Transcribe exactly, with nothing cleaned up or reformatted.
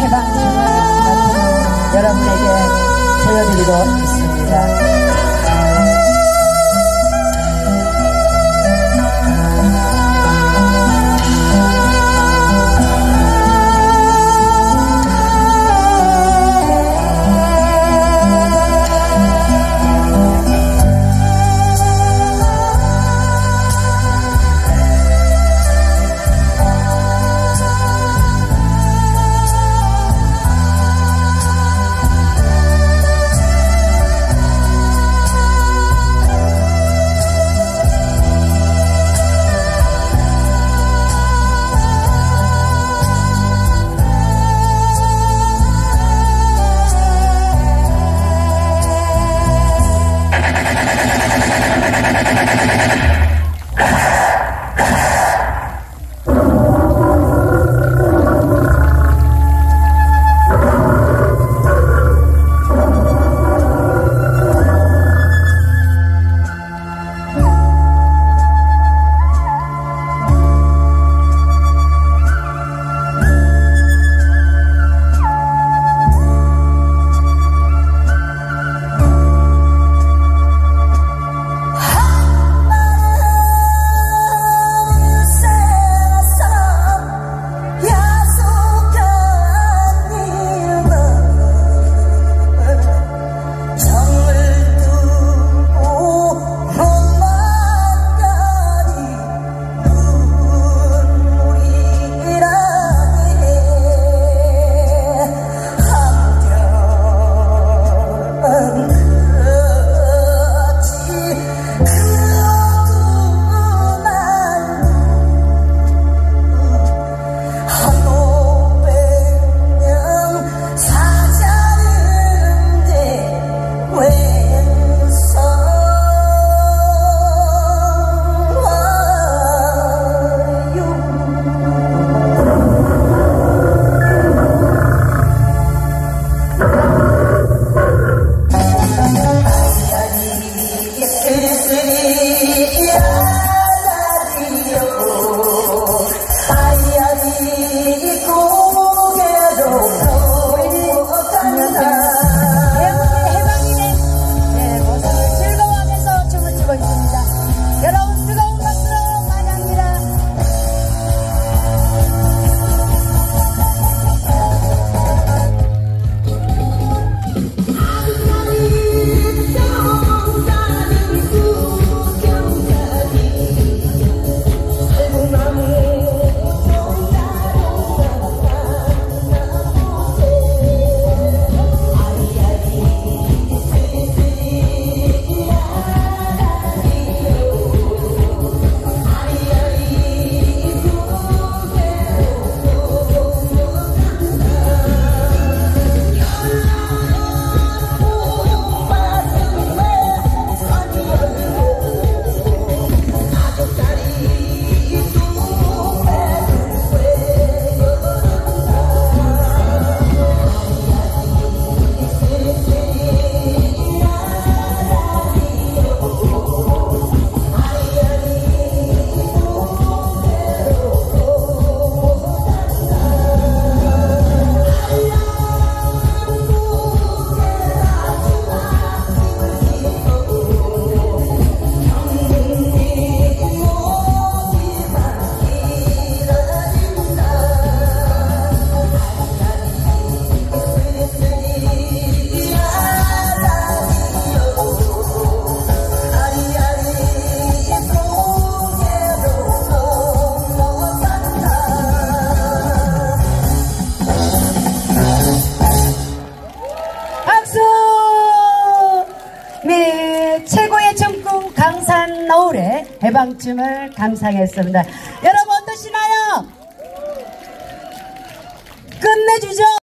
대방송을 여러분에게 보여드리고 있습니다. 해방춤을 감상했습니다. 여러분 어떠시나요? 끝내주죠.